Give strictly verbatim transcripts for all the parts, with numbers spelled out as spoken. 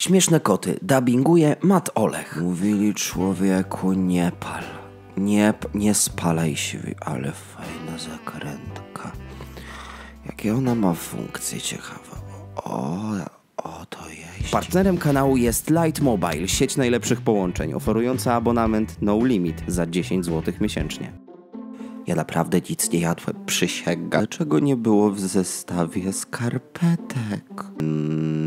Śmieszne koty dubbinguje Matt Olech. Mówili człowieku nie pal, nie, nie spalaj się, ale fajna zakrętka. Jakie ona ma funkcje ciekawe. O, o to jeździ. Partnerem kanału jest Light Mobile, sieć najlepszych połączeń, oferująca abonament No Limit za dziesięć złotych miesięcznie. Ja naprawdę nic nie jadłem, przysięgam. Dlaczego nie było w zestawie skarpetek? Mm.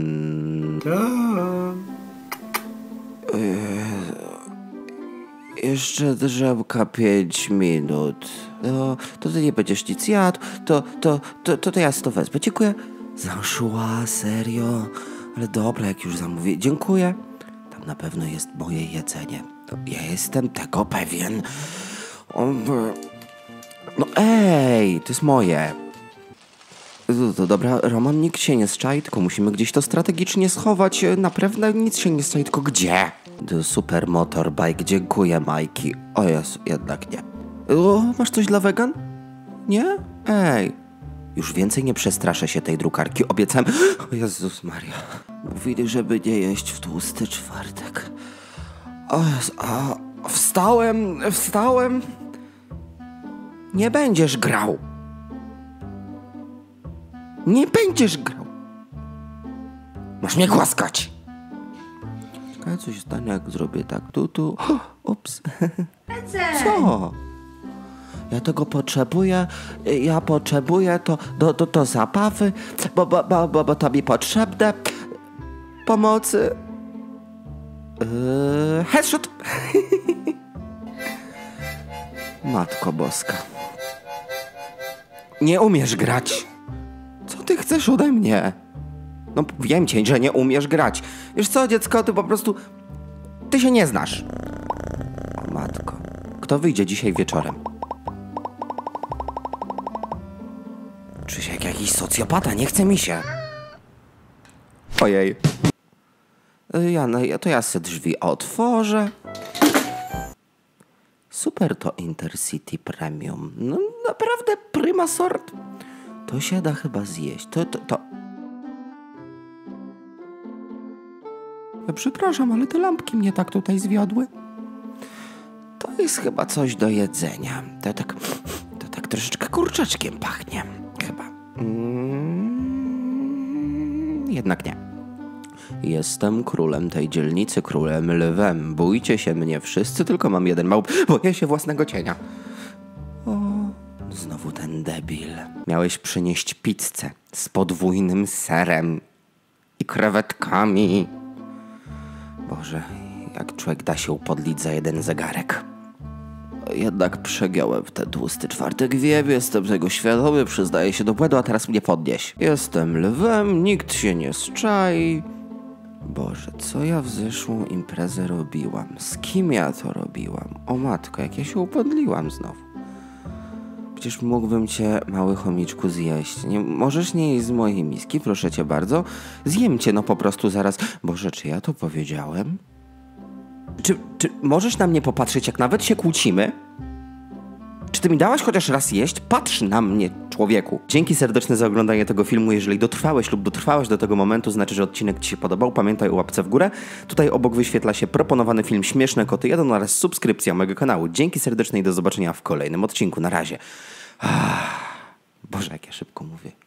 Yy, jeszcze drzemka pięć minut. No, to ty nie będziesz nic jadł, to, to, to, to, to ja to wezmę. Dziękuję. Zaszła, serio? Ale dobra, jak już zamówię. Dziękuję. Tam na pewno jest moje jedzenie. Ja jestem tego pewien. On... No ej, to jest moje. To, to dobra, Roman, nikt się nie zczai, tylko musimy gdzieś to strategicznie schować. Naprawdę nic się nie zczai, tylko gdzie? The super motorbike, dziękuję, Majki. O Jezu, jednak nie. O, masz coś dla wegan? Nie? Ej. Już więcej nie przestraszę się tej drukarki, obiecałem. O Jezus Maria. Mówili, żeby nie jeść w tłusty czwartek. O Jezu, a wstałem, wstałem. Nie będziesz grał. Nie będziesz grał. Masz mnie głaskać. Czekaj, coś stanie, jak zrobię tak tu, tu. Ups. Co? Ja tego potrzebuję. Ja potrzebuję to, to, to, to zabawy, bo, bo, bo, bo, bo to mi potrzebne. Pomocy. Yy, headshot. Matko Boska. Nie umiesz grać. Co ty chcesz ode mnie? No wiem cię, że nie umiesz grać. Wiesz co, dziecko, ty po prostu... Ty się nie znasz. O matko. Kto wyjdzie dzisiaj wieczorem? Czy się jak jakiś socjopata? Nie chce mi się. Ojej. Ja, no, to ja se drzwi otworzę. Super to Intercity Premium. No naprawdę prima sort. To się da chyba zjeść. To, to, to. Ja przepraszam, ale te lampki mnie tak tutaj zwiodły. To jest chyba coś do jedzenia. To tak, to tak troszeczkę kurczaczkiem pachnie. Chyba. Mm, jednak nie. Jestem królem tej dzielnicy, królem lwem. Bójcie się mnie wszyscy, tylko mam jeden mały... Boję się własnego cienia. O, znowu ten debil. Miałeś przynieść pizzę z podwójnym serem i krewetkami. Boże, jak człowiek da się upodlić za jeden zegarek. Jednak przegiąłem w ten tłusty czwartek, wiem, jestem tego świadomy, przyznaję się do błędu, a teraz mnie podnieś. Jestem lwem, nikt się nie zczai. Boże, co ja w zeszłą imprezę robiłam? Z kim ja to robiłam? O matko, jak ja się upodliłam znowu. Przecież mógłbym cię, mały chomiczku, zjeść. Nie, możesz nie jeść z mojej miski, proszę cię bardzo. Zjem cię, no po prostu zaraz. Boże, czy ja to powiedziałem? Czy, czy możesz na mnie popatrzeć, jak nawet się kłócimy? Czy ty mi dałaś chociaż raz jeść? Patrz na mnie, człowieku. Dzięki serdeczne za oglądanie tego filmu. Jeżeli dotrwałeś lub dotrwałeś do tego momentu, znaczy, że odcinek ci się podobał. Pamiętaj o łapce w górę. Tutaj obok wyświetla się proponowany film Śmieszne Koty Jadon oraz subskrypcja mojego kanału. Dzięki serdeczne i do zobaczenia w kolejnym odcinku. Na razie. Ah, Boże, jak ja szybko mówię.